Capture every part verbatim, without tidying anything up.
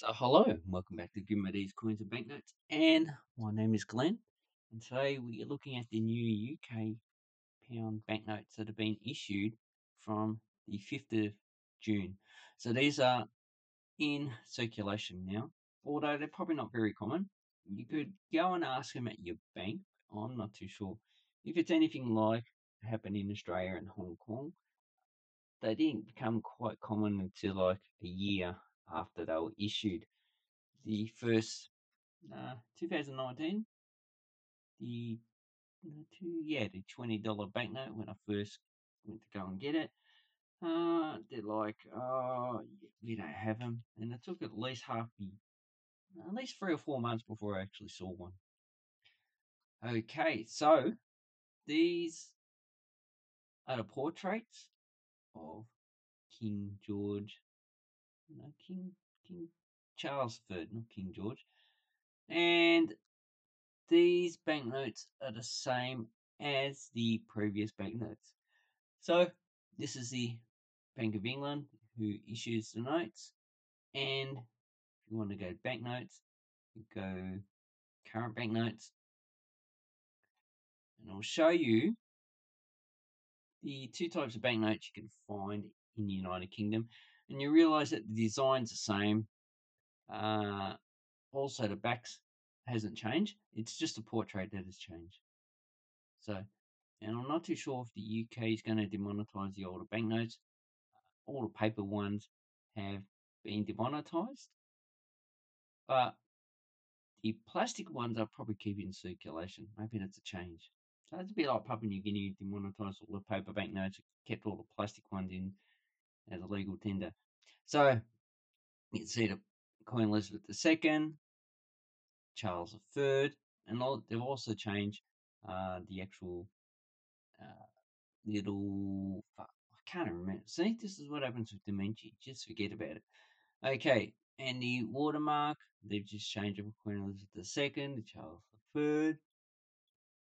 So hello, welcome back to Gumardee Coins and Banknotes, and my name is Glenn, and today we are looking at the new U K pound banknotes that have been issued from the fifth of June. So these are in circulation now, although they're probably not very common. You could go and ask them at your bank. I'm not too sure if it's anything like happened in Australia and Hong Kong. They didn't become quite common until like a year after they were issued. The first uh, two thousand nineteen, the two, yeah the twenty dollar banknote, when I first went to go and get it, uh, they're like, oh, we don't have them, and it took at least half the, at least three or four months before I actually saw one. Okay, so these are the portraits of King George. No, King King Charles the third, not King George. And these banknotes are the same as the previous banknotes. So this is the Bank of England who issues the notes. And if you want to go banknotes, you go current banknotes. And I'll show you the two types of banknotes you can find in the United Kingdom. And you realise that the design's the same. Uh, also, the backs hasn't changed. It's just the portrait that has changed. So, and I'm not too sure if the U K is going to demonetise the older banknotes. All the paper ones have been demonetised. But the plastic ones are probably keeping in circulation. Maybe that's a change. So it's a bit like Papua New Guinea demonetised all the paper banknotes, kept all the plastic ones in as a legal tender. So you can see the Queen Elizabeth the second, Charles the third, and all, they've also changed uh, the actual uh, little, I can't remember. See, this is what happens with dementia. Just forget about it. Okay, and the watermark, they've just changed it from Queen Elizabeth the second to Charles the third.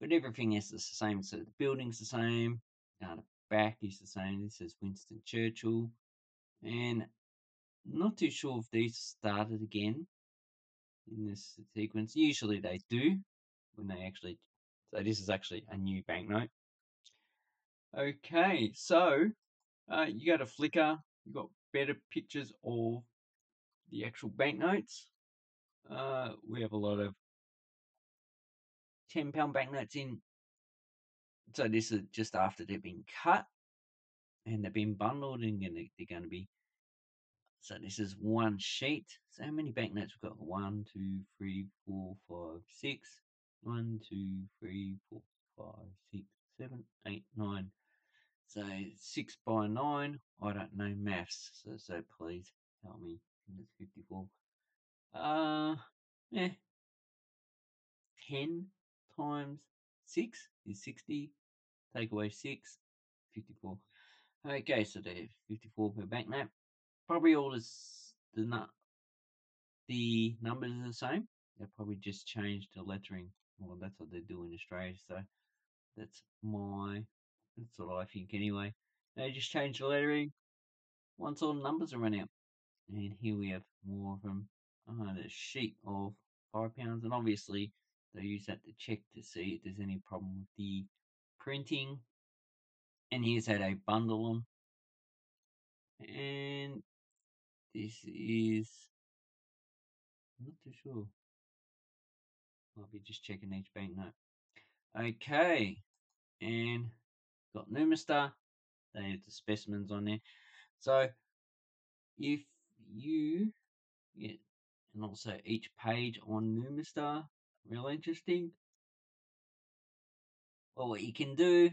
But everything else is the same. So the building's the same. Uh, the back is the same. This is Winston Churchill, and not too sure if these started again in this sequence. Usually they do when they actually. So this is actually a new banknote. Okay, so uh, you go to Flickr. You've got better pictures of the actual banknotes. Uh, we have a lot of ten pound banknotes in. So this is just after they've been cut, and they've been bundled, and they're going to be. So this is one sheet. So how many banknotes we've got? One, two, three, four, five, six. One, two, three, four, five, six, seven, eight, nine. So six by nine. I don't know maths, so so please help me. That's fifty-four. Uh, yeah. Ten times six is sixty. Take away six, fifty-four. Okay, so they're fifty-four per banknote. Probably all this, the, nu the numbers are the same. They probably just changed the lettering. Well, that's what they do in Australia. So that's my, that's what I think anyway. They just changed the lettering once all the numbers are run out. And here we have more of them. Oh, the sheet of five pounds. And obviously, they use that to check to see if there's any problem with the printing, and here's how they bundle them. And this is, I'm not too sure, might be just checking each banknote. Okay, and got Numistar, they have the specimens on there. So if you, yeah, and also each page on Numistar, real interesting. Well, what you can do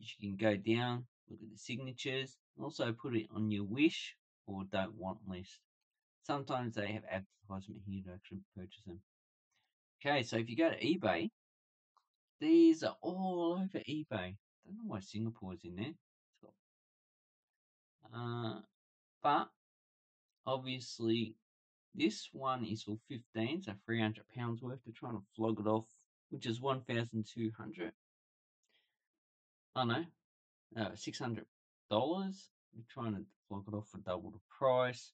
is you can go down, look at the signatures, also put it on your wish or don't want list. Sometimes they have advertisement here to actually purchase them. Okay, so if you go to eBay, these are all over eBay. I don't know why Singapore's in there. Uh, but obviously, this one is for fifteen, so three hundred pounds worth. They're trying to flog it off, which is one thousand two hundred dollars. Oh no, uh, six hundred dollars. They're trying to flog it off for double the price.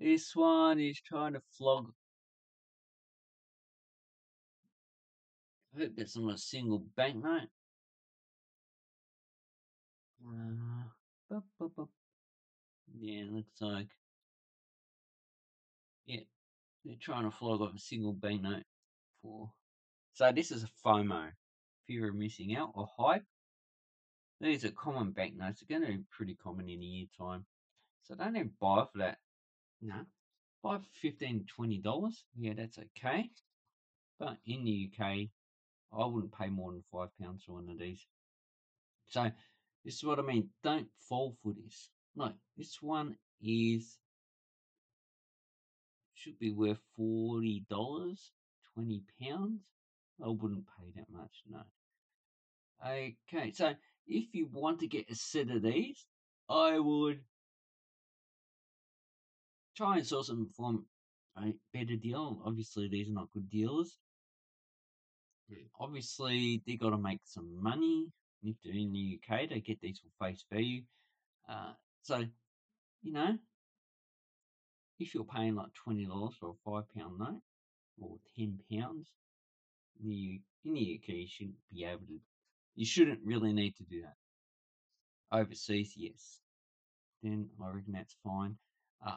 This one is trying to flog. I hope that's not a single banknote. Uh, bup, bup, bup. Yeah, looks like. Yeah, they're trying to flog off a single banknote for. So this is a FOMO, fear of missing out or hype. These are common banknotes. They're going to be pretty common in a year time. So don't even buy for that. No, buy for fifteen dollars, twenty dollars. Yeah, that's okay. But in the U K, I wouldn't pay more than five pounds for one of these. So this is what I mean. Don't fall for this. No, this one is should be worth forty dollars, twenty pounds. I wouldn't pay that much, no. Okay, so if you want to get a set of these, I would try and source them from a better deal. Obviously, these are not good deals. Yeah. Obviously, they got to make some money. If they're in the U K, they get these for face value. Uh, so, you know, if you're paying like twenty dollars for a five pound note or ten pounds, in the, in the U K, you shouldn't be able to. You shouldn't really need to do that. Overseas, yes. Then I reckon that's fine. Uh,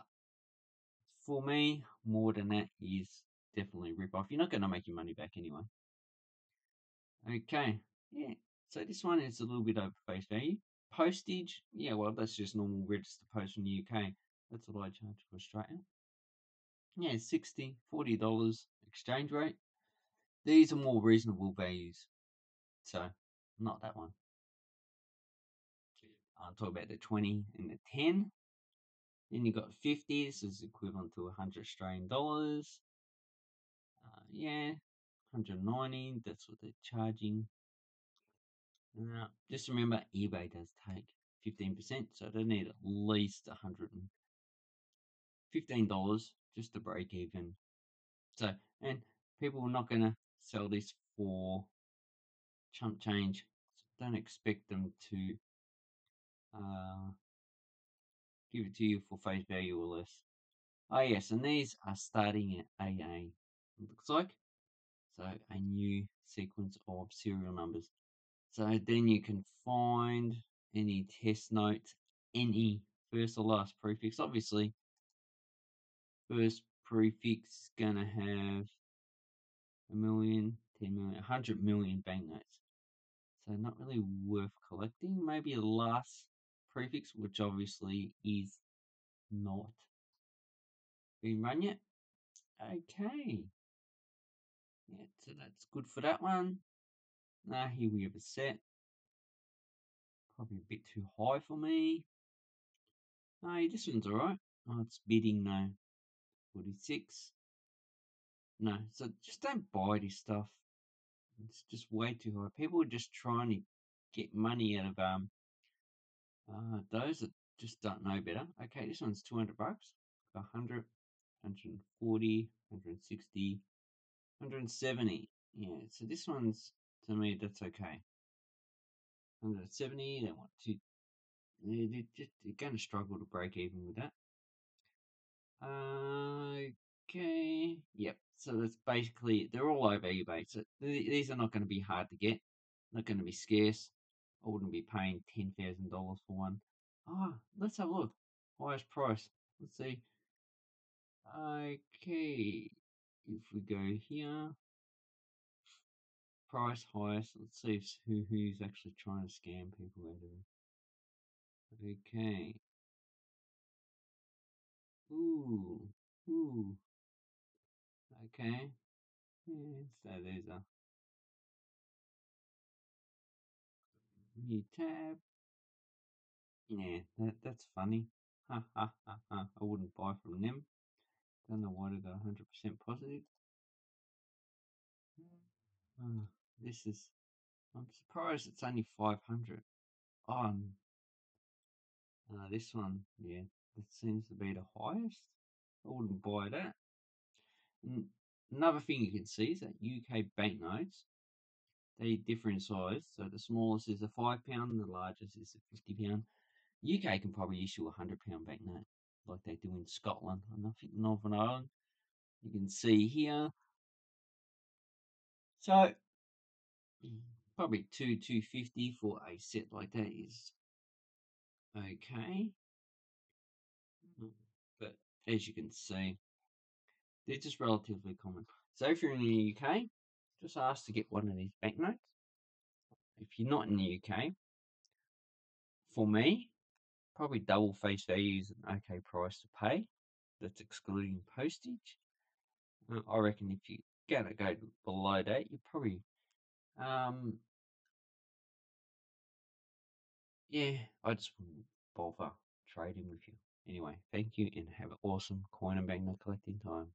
for me, more than that is definitely a rip-off. You're not going to make your money back anyway. Okay, yeah. So this one is a little bit over face value. Postage, yeah, well, that's just normal register post from the U K. That's what I charge for Australia. Yeah, sixty dollars, forty dollars exchange rate. These are more reasonable values. So, not that one. I'll talk about the twenty and the ten. Then you got fifty. This is equivalent to one hundred Australian dollars. Uh, yeah, one hundred ninety. That's what they're charging. Uh, just remember, eBay does take fifteen percent, so they need at least one hundred fifteen dollars just to break even. So, and people are not going to sell this for chump change. So don't expect them to uh, give it to you for face value or less. Oh yes, and these are starting at A A, it looks like. So a new sequence of serial numbers. So then you can find any test notes, any first or last prefix. Obviously, first prefix is going to have a million, ten million, one hundred million banknotes. So not really worth collecting. Maybe a last prefix, which obviously is not being run yet. Okay. Yeah, so that's good for that one. Nah, here we have a set. Probably a bit too high for me. Hey, this one's alright. Oh, it's bidding no. forty-six. No, so just don't buy this stuff. It's just way too high. People are just trying to get money out of um. Uh, those that just don't know better. Okay, this one's two hundred bucks. one hundred, one hundred forty, one hundred sixty, one hundred seventy. Yeah, so this one's. To me, that's okay. one hundred seventy, they want to. They're, just, they're going to struggle to break even with that. Uh, okay. Yep. So that's basically. They're all over eBay. So th these are not going to be hard to get. Not going to be scarce. I wouldn't be paying ten thousand dollars for one. Ah, oh, let's have a look. Highest price. Let's see. Okay. If we go here. Price highest. Let's see if, who who's actually trying to scam people into it. Okay. Ooh, ooh. Okay. Yeah, so there's a new tab. Yeah, that that's funny. Ha ha ha ha. I wouldn't buy from them. Don't know why they got one hundred percent positive. Oh. This is, I'm surprised it's only five hundred. Oh, uh, this one, yeah, that seems to be the highest. I wouldn't buy that. And another thing you can see is that U K banknotes, they differ in size. So the smallest is a five pound, the largest is a fifty pound. U K can probably issue a one hundred pound banknote. like they do in Scotland and I think Northern Ireland. You can see here. So probably two two fifty for a set like that is okay. But as you can see, they're just relatively common. So if you're in the U K, just ask to get one of these banknotes. If you're not in the U K, for me, probably double face value is an okay price to pay. That's excluding postage. Uh, I reckon if you're gonna go below that, you probably, um, yeah, I just wouldn't bother trading with you. Anyway, thank you and have an awesome coin and banknote collecting time.